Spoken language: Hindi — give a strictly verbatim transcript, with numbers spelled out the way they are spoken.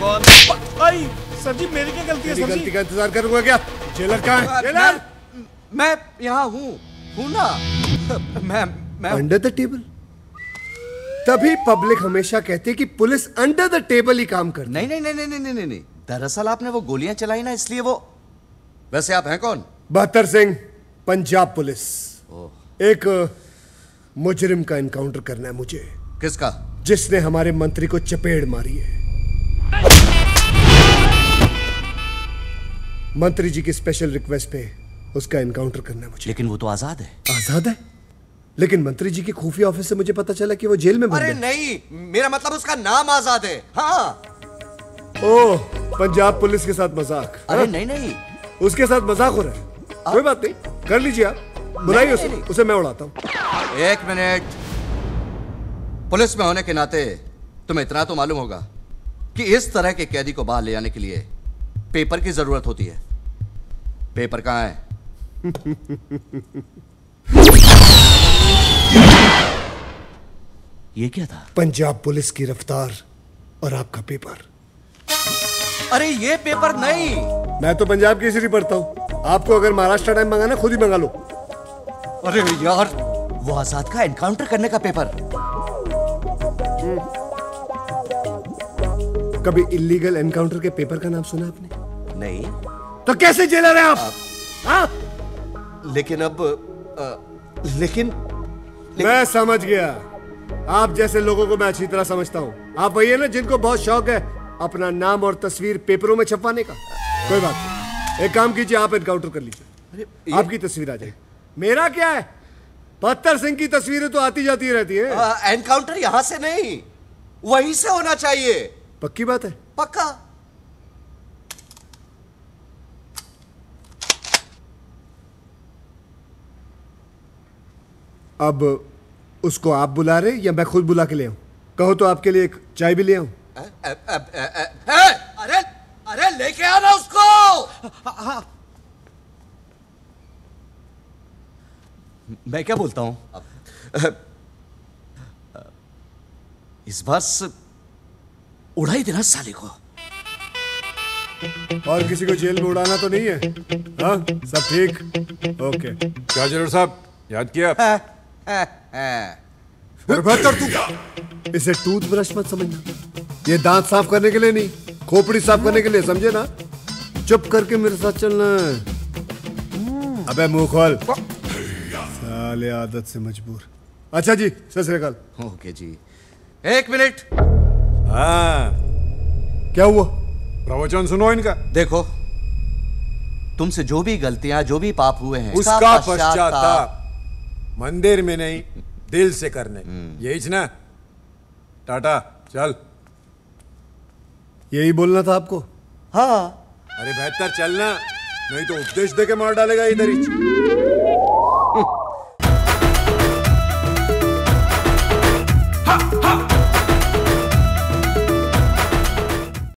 कौन? आई सर जी मेरी क्या गलती है सर जी? गलती का इंतजार करूंगा क्या? जेलर कहाँ है? जेलर मैं यहाँ हूँ हूँ ना मैं मैं अंडर द टेबल। तभी पब्लिक हमेशा कहती है कि पुलिस अंडर द टेबल ही काम करती। नहीं नहीं नहीं नहीं नहीं नहीं दरअसल आपने वो गोलियां चलाई ना इसलिए वो। वैसे आप हैं कौन? बहत्तर सिंह, पंजाब पुलिस। एक मुजरिम का इनकाउंटर करना है मुझे। किसका? जिसने हमारे मंत्री को चपेड़ मारी है। मंत्री जी की स्पेशल रिक्वेस्ट पे उसका इनकाउंटर करना है मुझे। लेकिन वो तो आजाद है। आजाद है? लेकिन मंत्री जी के खुफिया ऑफिस से मुझे पता चला कि वो जेल में बंद है। अरे नहीं, मेरा मतलब उसका नाम आजाद है। हाँ। ओह, पंजाब पुलिस के साथ मजाक। अरे नहीं नहीं, उसके साथ मजाक हो रहा है। कोई बात नहीं, कर लीजिए आप। बुलाइए उसे, उसे मैं उड़ाता हूँ। एक मिनट, पुलिस में होने के नाते तुम्हें इतना तो मालूम होगा कि इस तरह के कैदी को बाहर ले जाने के लिए पेपर की जरूरत होती है। पेपर कहाँ है? ये क्या था? पंजाब पुलिस की रफ्तार और आपका पेपर। अरे ये पेपर नहीं, मैं तो पंजाब की हिस्ट्री पढ़ता हूँ। आपको अगर महाराष्ट्र टाइम मंगाना खुद ही मंगा लो। अरे यार वो आजाद का एनकाउंटर करने का पेपर। कभी इलीगल एनकाउंटर के पेपर का नाम सुना आपने? नहीं। तो कैसे जेलर हैं आप? आ, लेकिन अब आ, लेकिन, लेकिन मैं समझ गया। आप जैसे लोगों को मैं अच्छी तरह समझता हूँ। आप वही है ना जिनको बहुत शौक है अपना नाम और तस्वीर पेपरों में छपवाने का। कोई बात नहीं, एक काम कीजिए, आप एनकाउंटर कर लीजिए, आपकी तस्वीर आ जाए। मेरा क्या है, बहत्तर सिंह की तस्वीरें तो आती जाती रहती है। एनकाउंटर यहाँ से नहीं, वहीं से होना चाहिए। पक्की बात है? पक्का। अब उसको आप बुला रहे या मैं खुद बुला के ले आऊं? कहो तो आपके लिए एक चाय भी ले आऊं। अरे अरे लेके आना उसको। मैं क्या बोलता हूँ, इस बार उड़ा ही देना साले को। और किसी को जेल में उड़ाना तो नहीं है। हाँ सब ठीक? ओके। क्या जरूर साहब, याद किया? बेहतर तू इसे टूथब्रश मत समझना। ये दांत साफ करने के लिए नहीं, खोपड़ी साफ करने के लिए, समझे ना? चुप करके मेरे साथ चलना है। अबे मुंह खोल, साले आदत से मजबूर। अच्छा जी, सत श्री अकाल। ओके जी, एक मिनट। हाँ क्या हुआ? प्रवचन सुनो इनका। देखो तुमसे जो भी गलतियां, जो भी पाप हुए हैं, उसका पश्चाताप मंदिर में नहीं दिल से करने, यही ना? टाटा चल। यही बोलना था आपको? हाँ। अरे बेहतर चलना, नहीं तो उपदेश देके मार डालेगा इधर ही।